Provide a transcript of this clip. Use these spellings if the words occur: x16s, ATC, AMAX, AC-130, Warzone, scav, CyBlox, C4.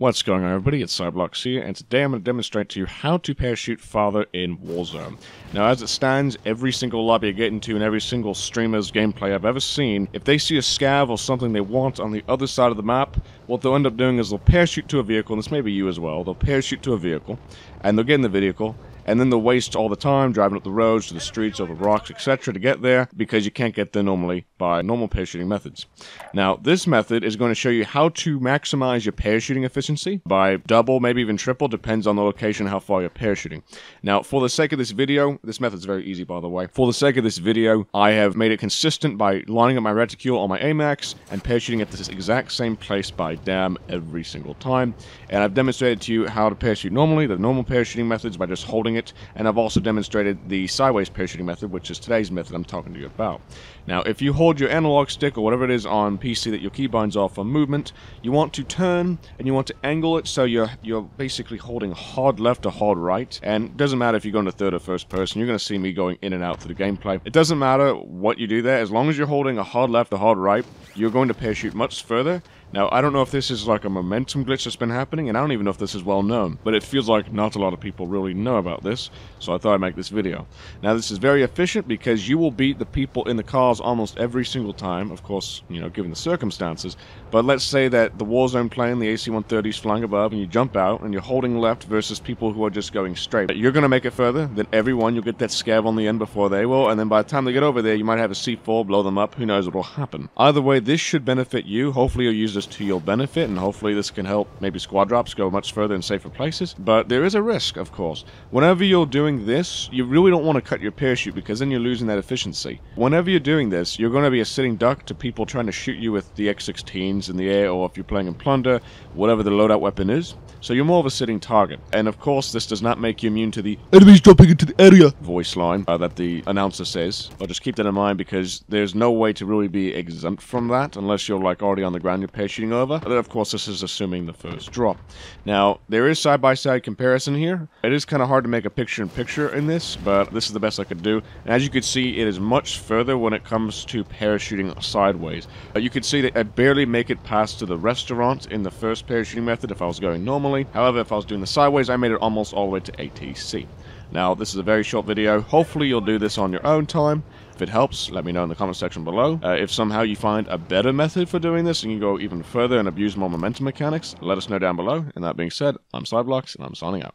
What's going on, everybody? It's CyBlox here, and today I'm going to demonstrate to you how to parachute farther in Warzone. Now, as it stands, every single lobby I get into and every single streamer's gameplay I've ever seen, if they see a scav or something they want on the other side of the map, what they'll end up doing is they'll parachute to a vehicle, and this may be you as well, they'll parachute to a vehicle, and they'll get in the vehicle, and then they'll waste all the time driving up the roads, to the streets, over rocks, etc. to get there, because you can't get there normally by normal parachuting methods. Now, this method is going to show you how to maximize your parachuting efficiency by double, maybe even triple, depends on the location how far you're parachuting. Now, for the sake of this video, this method's very easy, by the way. For the sake of this video, I have made it consistent by lining up my reticule on my AMAX and parachuting at this exact same place by damn every single time. And I've demonstrated to you how to parachute normally, the normal parachuting methods, by just holding it, and I've also demonstrated the sideways parachuting method, which is today's method I'm talking to you about. Now, if you hold your analog stick or whatever it is on PC that your keybinds are for movement, you want to turn and you want to angle it so you're basically holding hard left or hard right, and it doesn't matter if you're going to third or first person, you're going to see me going in and out through the gameplay. It doesn't matter what you do there, as long as you're holding a hard left or hard right, you're going to parachute much further. Now, I don't know if this is like a momentum glitch that's been happening, and I don't even know if this is well known, but it feels like not a lot of people really know about this, so I thought I'd make this video. Now, this is very efficient because you will beat the people in the cars almost every single time, of course, you know, given the circumstances, but let's say that the Warzone plane, the AC-130 is flying above, and you jump out, and you're holding left versus people who are just going straight. You're going to make it further than everyone, you'll get that scav on the end before they will, and then by the time they get over there, you might have a C4, blow them up, who knows what will happen. Either way, this should benefit you, hopefully you'll use to your benefit, and hopefully this can help maybe squad drops go much further in safer places. But there is a risk, of course. Whenever you're doing this, you really don't want to cut your parachute, because then you're losing that efficiency. Whenever you're doing this, you're going to be a sitting duck to people trying to shoot you with the x16s in the air, or if you're playing in plunder, whatever the loadout weapon is. So you're more of a sitting target. And of course, this does not make you immune to the "enemies dropping into the area" voice line that the announcer says. But just keep that in mind, because there's no way to really be exempt from that unless you're like already on the ground, you're shooting over, and then of course this is assuming the first drop. Now, there is side-by-side comparison here. It is kind of hard to make a picture-in-picture in this, but this is the best I could do. And as you can see, it is much further when it comes to parachuting sideways. You can see that I barely make it past to the restaurant in the first parachuting method if I was going normally. However, if I was doing the sideways, I made it almost all the way to ATC. Now, this is a very short video. Hopefully you'll do this on your own time. If it helps, let me know in the comment section below. If somehow you find a better method for doing this and you go even further and abuse more momentum mechanics, let us know down below. And that being said, I'm CyBlox, and I'm signing out.